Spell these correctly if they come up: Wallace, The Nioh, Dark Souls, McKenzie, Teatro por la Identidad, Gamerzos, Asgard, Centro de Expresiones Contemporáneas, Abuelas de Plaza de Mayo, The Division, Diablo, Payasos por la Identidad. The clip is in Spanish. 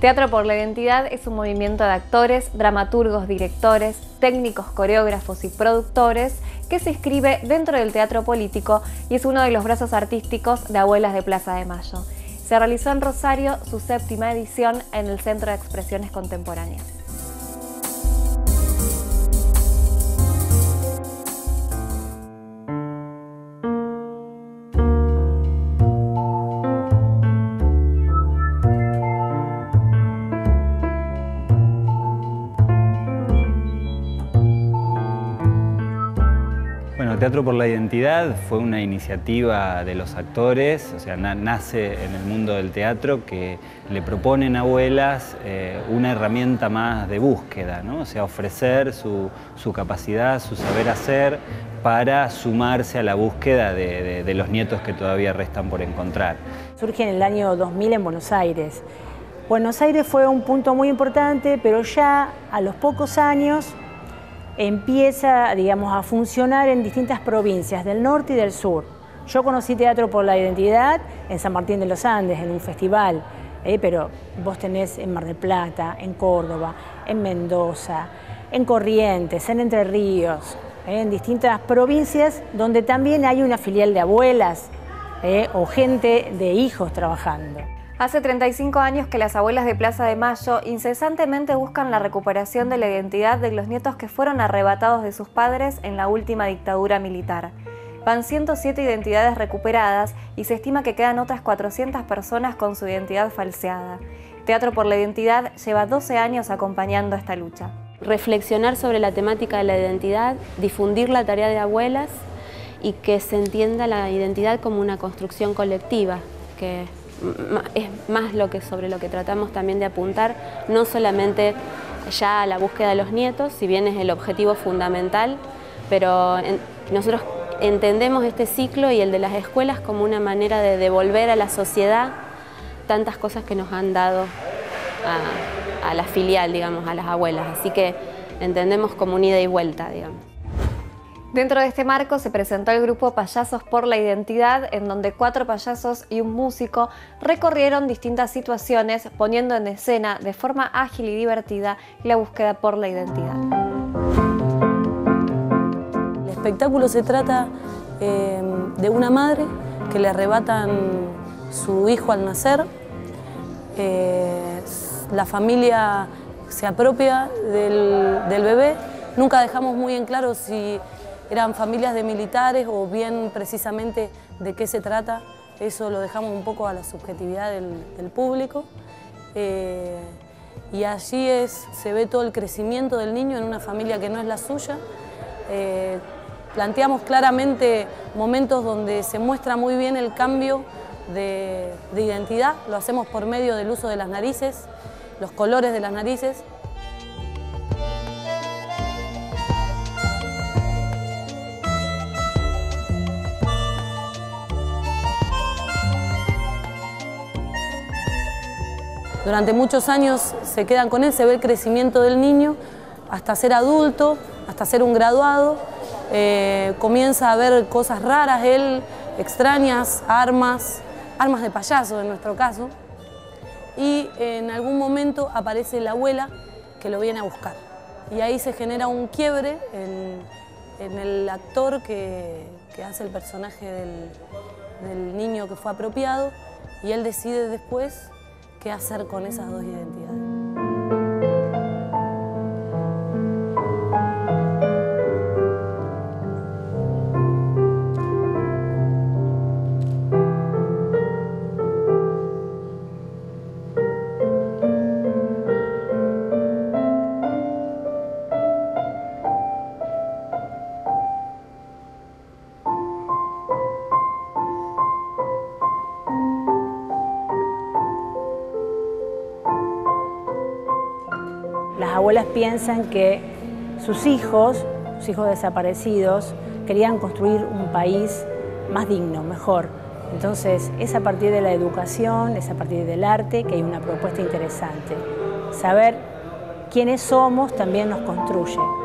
Teatro por la Identidad es un movimiento de actores, dramaturgos, directores, técnicos, coreógrafos y productores que se inscribe dentro del teatro político y es uno de los brazos artísticos de Abuelas de Plaza de Mayo. Se realizó en Rosario su 7ª edición en el Centro de Expresiones Contemporáneas. Teatro por la Identidad fue una iniciativa de los actores, o sea, nace en el mundo del teatro que le proponen a Abuelas una herramienta más de búsqueda, ¿no? O sea, ofrecer su capacidad, su saber hacer para sumarse a la búsqueda de los nietos que todavía restan por encontrar. Surge en el año 2000 en Buenos Aires. Buenos Aires fue un punto muy importante, pero ya a los pocos años empieza, digamos, a funcionar en distintas provincias del norte y del sur. Yo conocí Teatro por la Identidad en San Martín de los Andes, en un festival, pero vos tenés en Mar del Plata, en Córdoba, en Mendoza, en Corrientes, en Entre Ríos, en distintas provincias donde también hay una filial de Abuelas o gente de hijos trabajando. Hace 35 años que las Abuelas de Plaza de Mayo incesantemente buscan la recuperación de la identidad de los nietos que fueron arrebatados de sus padres en la última dictadura militar. Van 107 identidades recuperadas y se estima que quedan otras 400 personas con su identidad falseada. Teatro por la Identidad lleva 12 años acompañando esta lucha. Reflexionar sobre la temática de la identidad, difundir la tarea de Abuelas y que se entienda la identidad como una construcción colectiva, que es más lo que sobre lo que tratamos también de apuntar, no solamente ya a la búsqueda de los nietos, si bien es el objetivo fundamental, pero nosotros entendemos este ciclo y el de las escuelas como una manera de devolver a la sociedad tantas cosas que nos han dado a la filial, digamos, a las abuelas. Así que entendemos como un ida y vuelta, digamos. Dentro de este marco se presentó el grupo Payasos por la Identidad, en donde 4 payasos y un músico recorrieron distintas situaciones, poniendo en escena de forma ágil y divertida la búsqueda por la identidad. El espectáculo se trata de una madre que le arrebatan su hijo al nacer. La familia se apropia del bebé. Nunca dejamos muy en claro si eran familias de militares o bien precisamente de qué se trata. Eso lo dejamos un poco a la subjetividad del público. Y allí se ve todo el crecimiento del niño en una familia que no es la suya. Planteamos claramente momentos donde se muestra muy bien el cambio de identidad. Lo hacemos por medio del uso de las narices, los colores de las narices. Durante muchos años se quedan con él, se ve el crecimiento del niño hasta ser adulto, hasta ser un graduado. Comienza a ver cosas raras él, extrañas, armas de payaso en nuestro caso. Y en algún momento aparece la abuela que lo viene a buscar. Y ahí se genera un quiebre en el actor que hace el personaje del niño que fue apropiado y él decide después qué hacer con esas 2 identidades. Las abuelas piensan que sus hijos desaparecidos, querían construir un país más digno, mejor. Entonces, es a partir de la educación, es a partir del arte que hay una propuesta interesante. Saber quiénes somos también nos construye.